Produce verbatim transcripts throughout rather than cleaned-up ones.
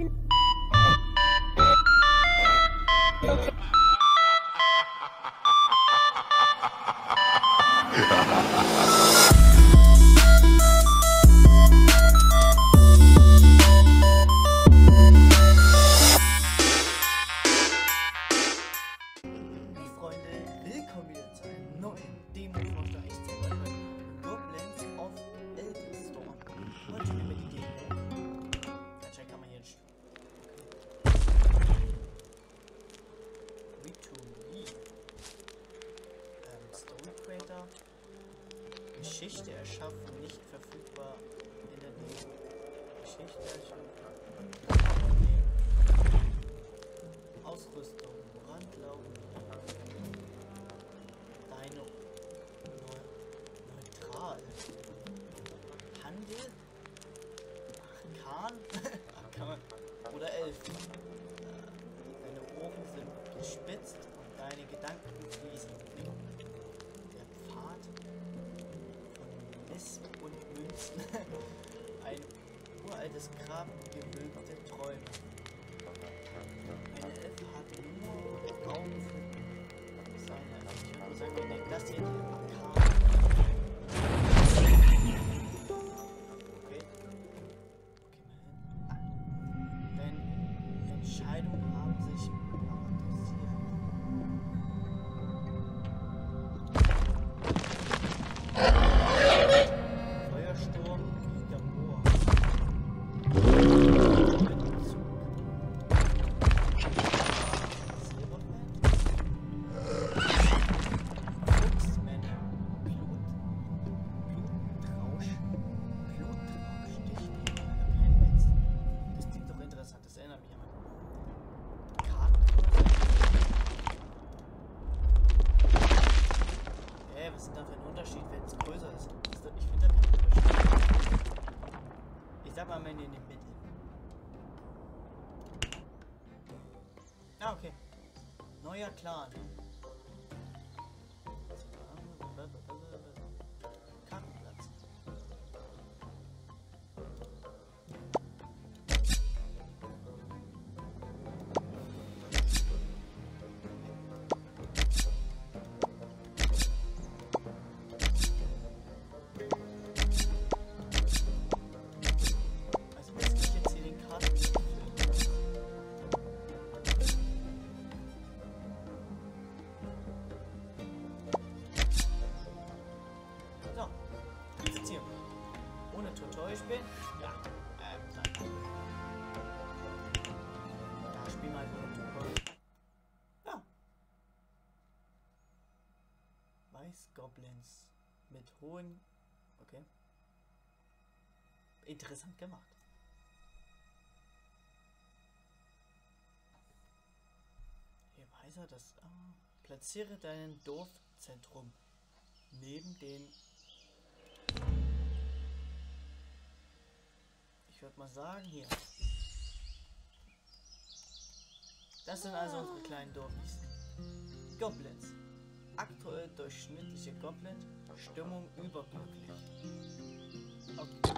even... Geschichte erschaffen, nicht verfügbar in der nächsten Geschichte erschaffen. Ausrüstung, Brandlaufen, Deine Neutral, Handel, Kahn oder Elf. Deine Ohren sind gespitzt und deine Gedanken fließen. Der Pfad. Und Münzen, ein uraltes Grab gewölbte Träume. Ein Elf hat nur Augen für seine Söhne. Das hier Okay. Denn Entscheidungen haben sich Ah, okay. Neuer Clan. Kartenplatz. Also müsste ich jetzt hier den Karten... Ich bin? Ja. Ähm, dann. Ja, spiel mal gut. Ja. Weiß Goblins. Mit hohen... Okay. Interessant gemacht. Hier weiß er das... Oh. Platziere deinen Dorfzentrum neben den... Ich würde mal sagen, hier. Das sind also unsere kleinen Dorfis. Goblins. Aktuell durchschnittliche Goblin. Stimmung überglücklich. Okay.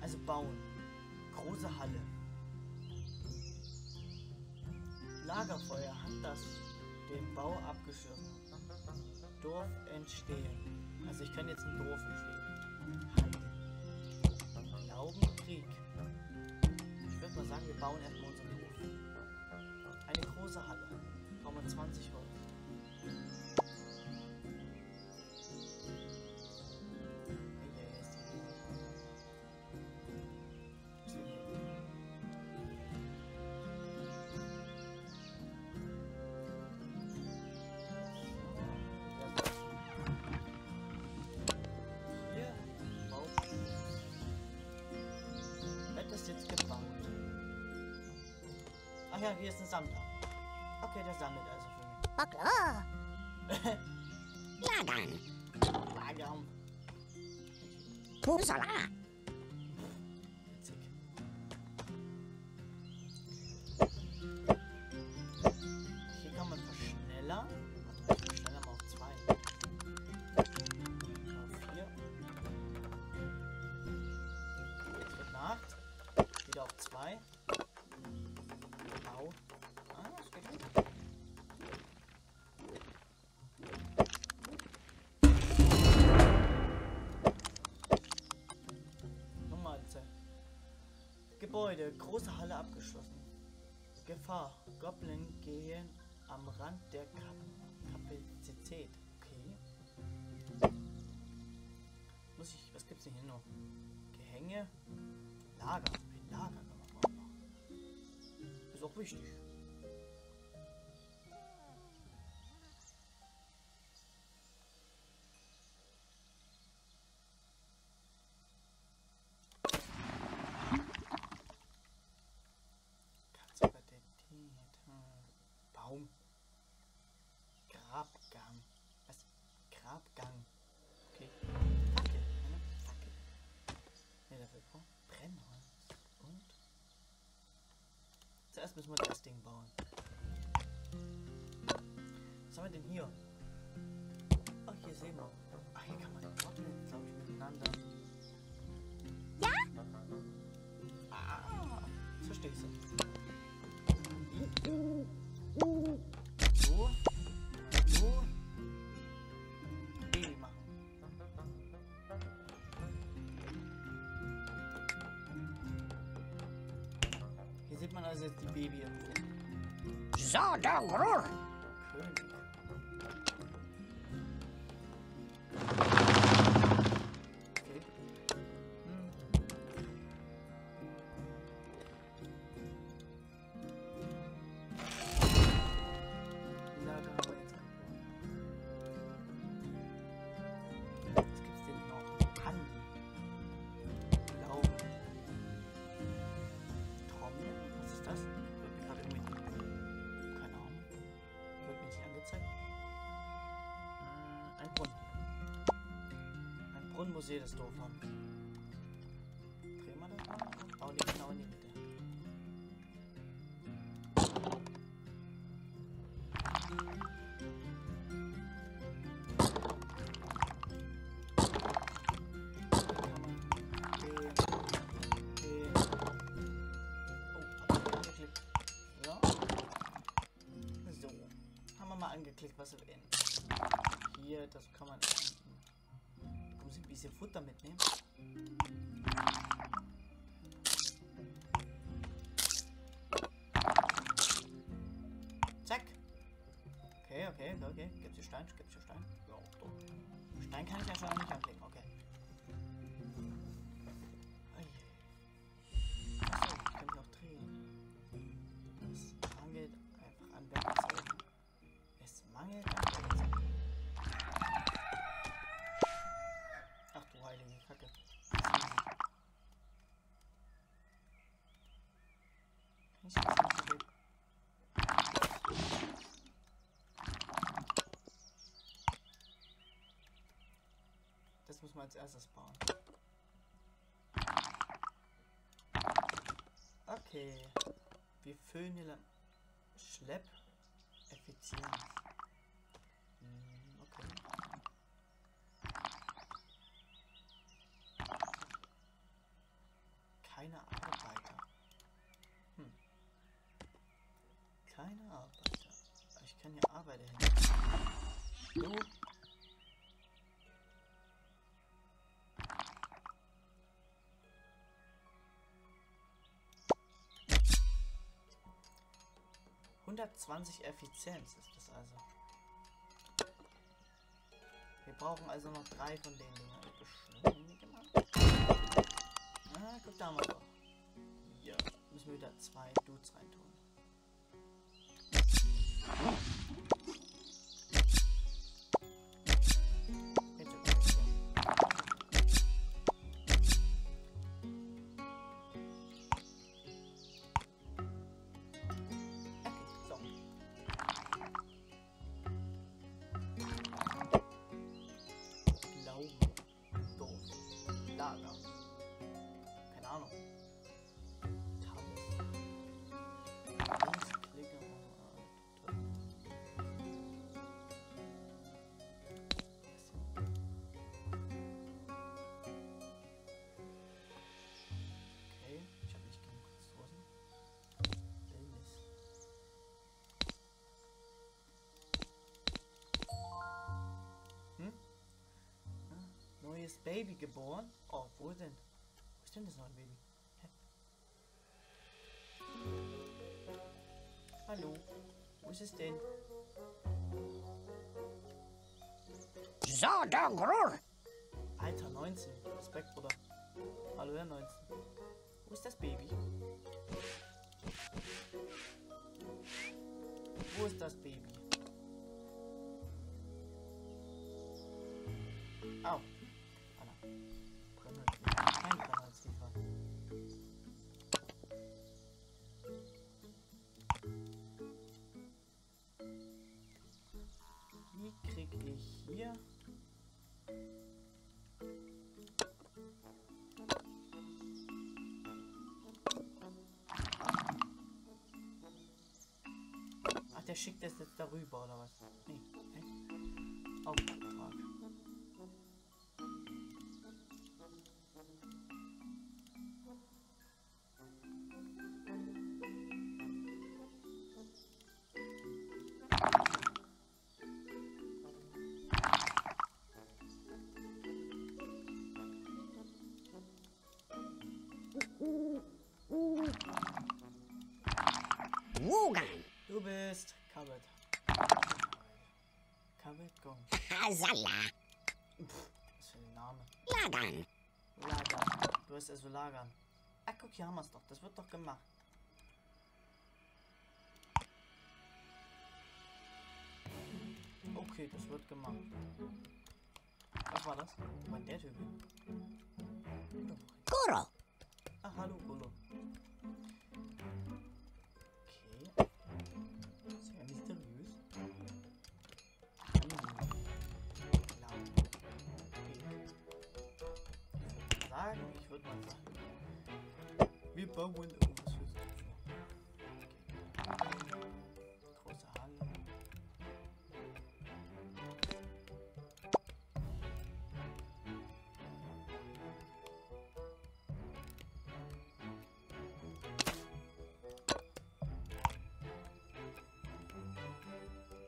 Also bauen. Große Halle. Lagerfeuer hat das den Bau abgeschirmt. Dorf entstehen. Also ich kann jetzt ein Dorf entstehen. Glaubenkrieg. Ich würde mal sagen, wir bauen erstmal unseren Dorf. Eine große Halle. Brauchen wir zwanzig Häuser. Ja, hier ist ein Sammler. Okay, der sammelt also für mich. Oh, klar. Lagern. Lagern. Pusala. Witzig. Hier kann man verschneller. Warte, wir schneller mal auf zwei. Auf vier. Gebäude, große Halle abgeschlossen. Gefahr, Goblin gehen am Rand der Kapazität. Okay. Muss ich, was gibt's denn hier noch? Gehänge, Lager, ein Lager kann man auch machen. Ist auch wichtig. Baum. Grabgang. Was? Grabgang. Okay. Fackel. Eine Fackel. Ne, dafür brauchen wir Brennholz. Und? Zuerst müssen wir das Ding bauen. Was haben wir denn hier? Ach, hier sehen wir. Ach, hier kann man den Goblin, glaube ich, miteinander. Ja? Ah, jetzt verstehe ich so. So, so, Baby machen. Hier sieht man also jetzt die Baby. So, da, Rohr. König. Muss jedes Dorf haben. Drehen wir das mal? Oh, nicht genau in die Mitte. Oh, hab ich angeklickt. Ja. So. Haben wir mal angeklickt, was wir in. Hier, das kann man nicht. Muss ich ein bisschen Futter mitnehmen? Zack! Okay, okay, okay. Gibt's hier Stein? Gibt's hier Stein? Ja, doch. Stein kann ich ja schon nicht anlegen, okay. Achso, ich kann mich auch drehen. Es mangelt einfach an Werkzeugen. Es mangelt an Werkzeugen. Ach du heilige Kacke. Kann ich das nicht sehen? Das muss man als erstes bauen. Okay. Wir füllen hier lang. Schlepp. Effizienz. Hm, okay. Keine Arbeiter. Hm. Keine Arbeiter. Ich kann ja Arbeiter hin. So. hundertzwanzig Effizienz ist das also. Wir brauchen also noch drei von den Dingen. Beschleunige mal. Ah, guck, da haben wir doch. Ja, müssen wir wieder zwei Dudes reintun. Jetzt okay, okay, so. Blau. Doof. Lager. Keine Ahnung. Okay, ich habe nicht genug Ressourcen. Wellness. Hm? Neues Baby geboren? Oh, wo denn? Stimmt, das neue Baby. Hä? Hallo, wo ist es denn? So, dann Grur! Alter, neunzehn. Respekt, Bruder. Hallo, Herr neunzehn. Wo ist das Baby? Wo ist das Baby? Au. Anna. Brenner. Kein Brenner als Liefer. Wie krieg ich hier? Ach, der schickt das jetzt darüber oder was? Nee, nee. Auftrag. Wogan. Du bist covered. Covered Gong. Hasala. Was für ein Name. Lagern. Lagern. Du wirst also lagern. Ach guck, hier haben wir es doch. Das wird doch gemacht. Okay, das wird gemacht. Was war das? War der Typ? Goro. Ach, hallo, Goro. Okay. Sehr mysteriös. Ich würde sagen, ich würde mal sagen, wir bauen irgendwas fürs Opfer. Große Halle.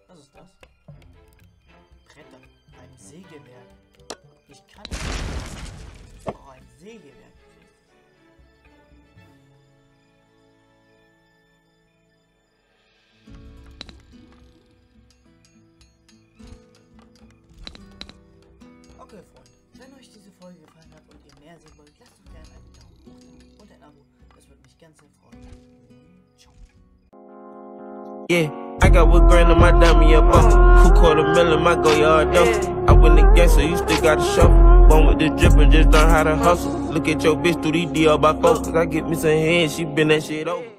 Was ist das? Bretter. Ein Sägewerk. Ich kann nicht. Oh, ein Sägewerk. Okay, Freunde. Wenn euch diese Folge gefallen hat und ihr mehr sehen wollt, lasst doch gerne einen Daumen hoch und ein Abo. Das würde mich ganz sehr freuen. Ciao. Yeah. I got what grandma, my dime, me a buster. Who caught a million, my go yard dumpster. I win the game, so you still got a shovel. Born with the drippin', just learn how to hustle. Look at your bitch through these D L by folks. Cause I get me some hands, she bend that shit over.